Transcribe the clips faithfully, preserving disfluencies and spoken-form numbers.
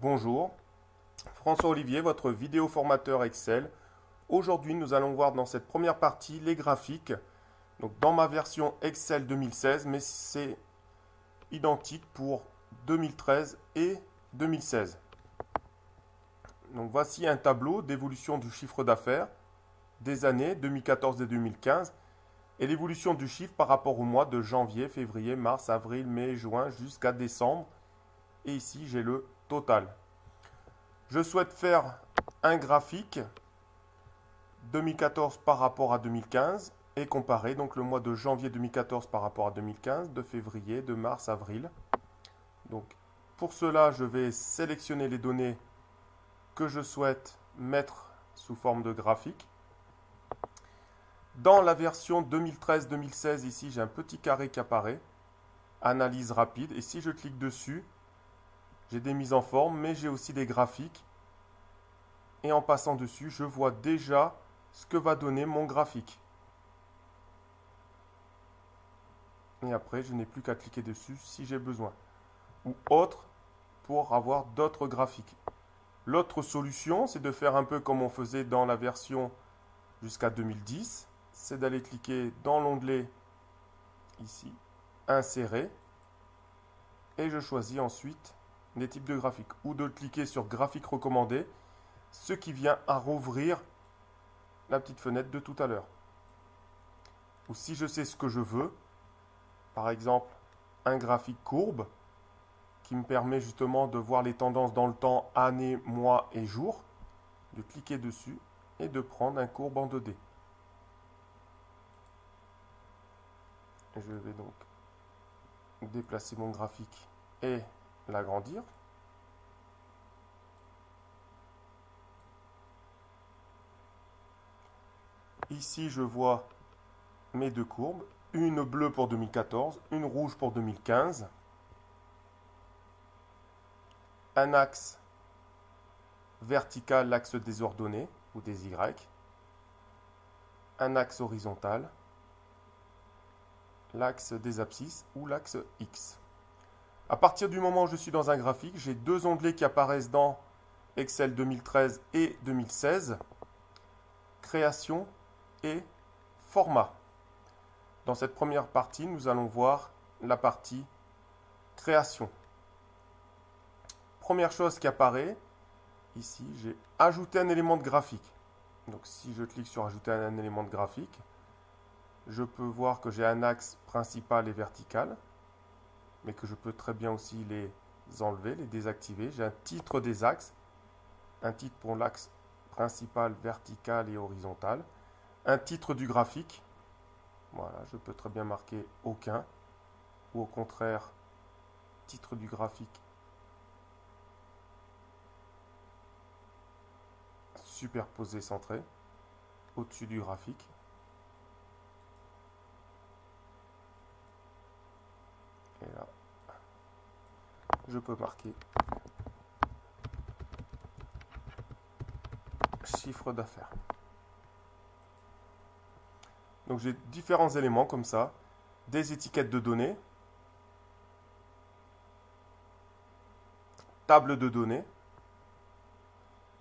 Bonjour, François-Olivier, votre vidéo formateur Excel. Aujourd'hui, nous allons voir dans cette première partie les graphiques. Donc, dans ma version Excel deux mille seize, mais c'est identique pour deux mille treize et deux mille seize. Donc, voici un tableau d'évolution du chiffre d'affaires des années deux mille quatorze et deux mille quinze et l'évolution du chiffre par rapport aux mois de janvier, février, mars, avril, mai, juin jusqu'à décembre. Et ici, j'ai le total. Je souhaite faire un graphique deux mille quatorze par rapport à deux mille quinze et comparer donc le mois de janvier deux mille quatorze par rapport à deux mille quinze, de février, de mars, avril. Donc pour cela, je vais sélectionner les données que je souhaite mettre sous forme de graphique. Dans la version deux mille treize deux mille seize, ici j'ai un petit carré qui apparaît, analyse rapide, et si je clique dessus, j'ai des mises en forme, mais j'ai aussi des graphiques. Et en passant dessus, je vois déjà ce que va donner mon graphique. Et après, je n'ai plus qu'à cliquer dessus si j'ai besoin. Ou autre, pour avoir d'autres graphiques. L'autre solution, c'est de faire un peu comme on faisait dans la version jusqu'à deux mille dix. C'est d'aller cliquer dans l'onglet, ici, Insérer. Et je choisis ensuite des types de graphiques, ou de cliquer sur graphique recommandé, ce qui vient à rouvrir la petite fenêtre de tout à l'heure. Ou si je sais ce que je veux, par exemple un graphique courbe qui me permet justement de voir les tendances dans le temps, année, mois et jour, de cliquer dessus et de prendre un courbe en deux D. Je vais donc déplacer mon graphique et l'agrandir. Ici, je vois mes deux courbes, une bleue pour deux mille quatorze, une rouge pour deux mille quinze. Un axe vertical, l'axe désordonné ou des Y. Un axe horizontal, l'axe des abscisses ou l'axe X. À partir du moment où je suis dans un graphique, j'ai deux onglets qui apparaissent dans Excel deux mille treize et deux mille seize. Création et format. Dans cette première partie, nous allons voir la partie création. Première chose qui apparaît, ici, j'ai ajouté un élément de graphique. Donc si je clique sur ajouter un élément de graphique, je peux voir que j'ai un axe principal et vertical, mais que je peux très bien aussi les enlever, les désactiver. J'ai un titre des axes, un titre pour l'axe principal, vertical et horizontal, un titre du graphique, voilà, je peux très bien marquer aucun, ou au contraire, titre du graphique superposé, centré, au-dessus du graphique. Et là, je peux marquer chiffre d'affaires. Donc j'ai différents éléments comme ça, des étiquettes de données, table de données.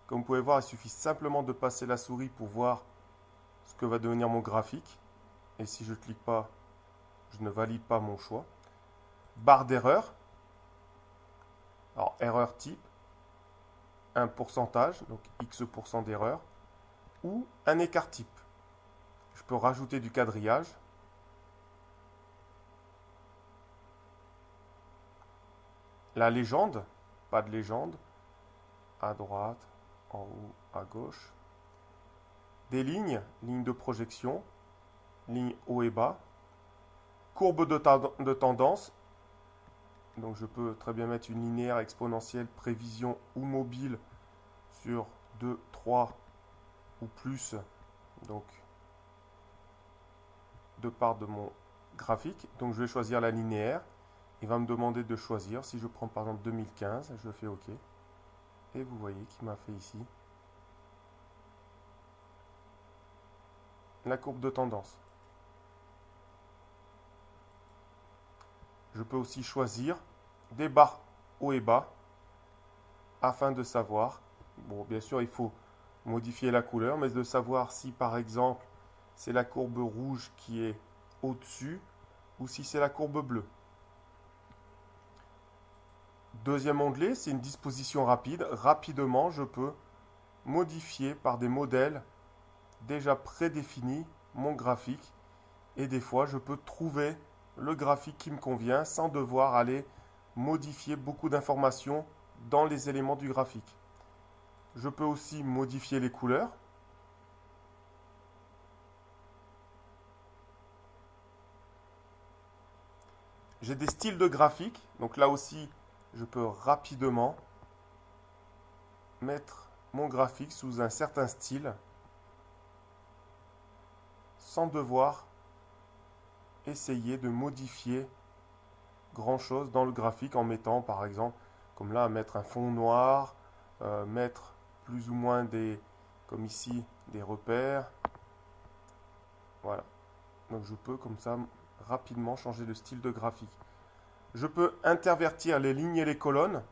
Comme vous pouvez voir, il suffit simplement de passer la souris pour voir ce que va devenir mon graphique. Et si je ne clique pas, je ne valide pas mon choix. Barre d'erreur. Alors, erreur type, un pourcentage, donc X% d'erreur, ou un écart type. Je peux rajouter du quadrillage. La légende, pas de légende, à droite, en haut, à gauche. Des lignes, lignes de projection, lignes haut et bas. Courbe de, de tendance. Donc je peux très bien mettre une linéaire, exponentielle, prévision ou mobile sur deux, trois ou plus. Donc de part de mon graphique. Donc je vais choisir la linéaire. Il va me demander de choisir. Si je prends par exemple deux mille quinze, je fais OK. Et vous voyez qu'il m'a fait ici la courbe de tendance. Je peux aussi choisir des barres haut et bas afin de savoir, bon bien sûr il faut modifier la couleur, mais de savoir si par exemple c'est la courbe rouge qui est au-dessus ou si c'est la courbe bleue. Deuxième onglet, c'est une disposition rapide. Rapidement, je peux modifier par des modèles déjà prédéfinis mon graphique. Et des fois, je peux trouver le graphique qui me convient sans devoir aller modifier beaucoup d'informations dans les éléments du graphique. Je peux aussi modifier les couleurs. J'ai des styles de graphique, donc là aussi, je peux rapidement mettre mon graphique sous un certain style sans devoir essayer de modifier grand chose dans le graphique en mettant par exemple comme là mettre un fond noir, euh, mettre plus ou moins des comme ici des repères. Voilà, donc je peux comme ça rapidement changer de style de graphique. Je peux intervertir les lignes et les colonnes.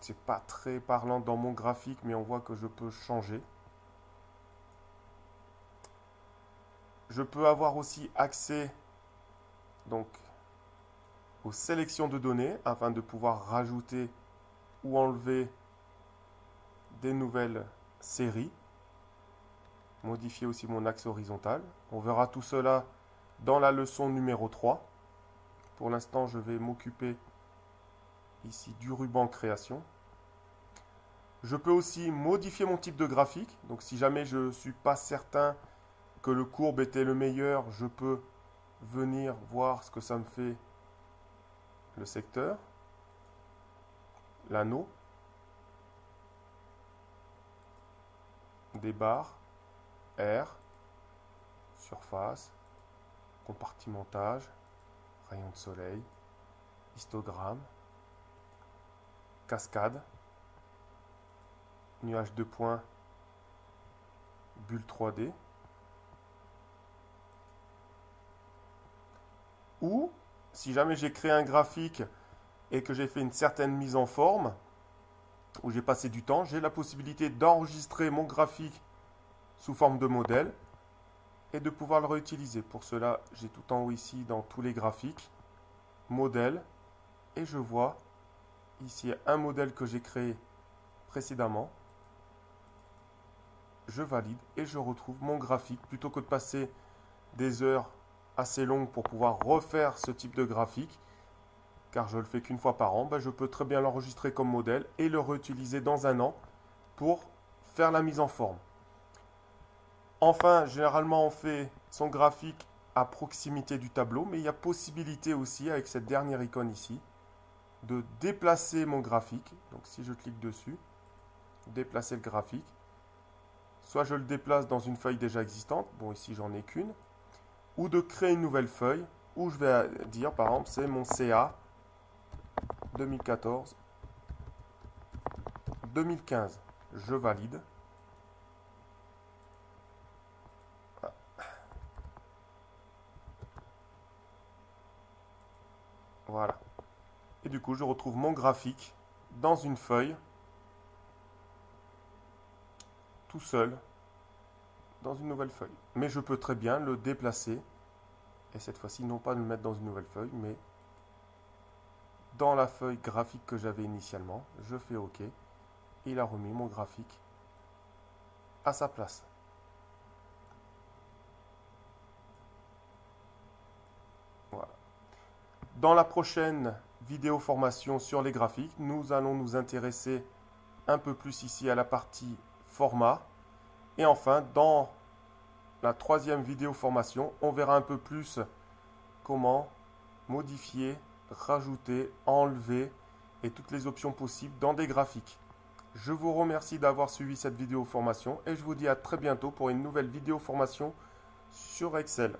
C'est pas très parlant dans mon graphique, mais on voit que je peux changer. Je peux avoir aussi accès donc aux sélections de données afin de pouvoir rajouter ou enlever des nouvelles séries. Modifier aussi mon axe horizontal. On verra tout cela dans la leçon numéro trois. Pour l'instant, je vais m'occuper ici du ruban création. Je peux aussi modifier mon type de graphique. Donc si jamais je ne suis pas certain que le courbe était le meilleur, je peux venir voir ce que ça me fait le secteur, l'anneau, des barres, R, surface, compartimentage, rayon de soleil, histogramme, cascade, nuage de points, bulle trois D. Ou, si jamais j'ai créé un graphique et que j'ai fait une certaine mise en forme, où j'ai passé du temps, j'ai la possibilité d'enregistrer mon graphique sous forme de modèle et de pouvoir le réutiliser. Pour cela, j'ai tout en haut ici dans tous les graphiques, modèles, et je vois ici un modèle que j'ai créé précédemment. Je valide et je retrouve mon graphique. Plutôt que de passer des heures assez longues pour pouvoir refaire ce type de graphique, car je le fais qu'une fois par an, ben je peux très bien l'enregistrer comme modèle et le réutiliser dans un an pour faire la mise en forme. Enfin, généralement, on fait son graphique à proximité du tableau, mais il y a possibilité aussi, avec cette dernière icône ici, de déplacer mon graphique. Donc, si je clique dessus, déplacer le graphique. Soit je le déplace dans une feuille déjà existante, bon, ici, j'en ai qu'une, ou de créer une nouvelle feuille, où je vais dire, par exemple, c'est mon C A deux mille quatorze deux mille quinze. Je valide. Voilà. Et du coup, je retrouve mon graphique dans une feuille, tout seul, dans une nouvelle feuille. Mais je peux très bien le déplacer, et cette fois-ci, non pas le mettre dans une nouvelle feuille, mais dans la feuille graphique que j'avais initialement. Je fais OK, et il a remis mon graphique à sa place. Dans la prochaine vidéo formation sur les graphiques, nous allons nous intéresser un peu plus ici à la partie format. Et enfin, dans la troisième vidéo formation, on verra un peu plus comment modifier, rajouter, enlever et toutes les options possibles dans des graphiques. Je vous remercie d'avoir suivi cette vidéo formation et je vous dis à très bientôt pour une nouvelle vidéo formation sur Excel.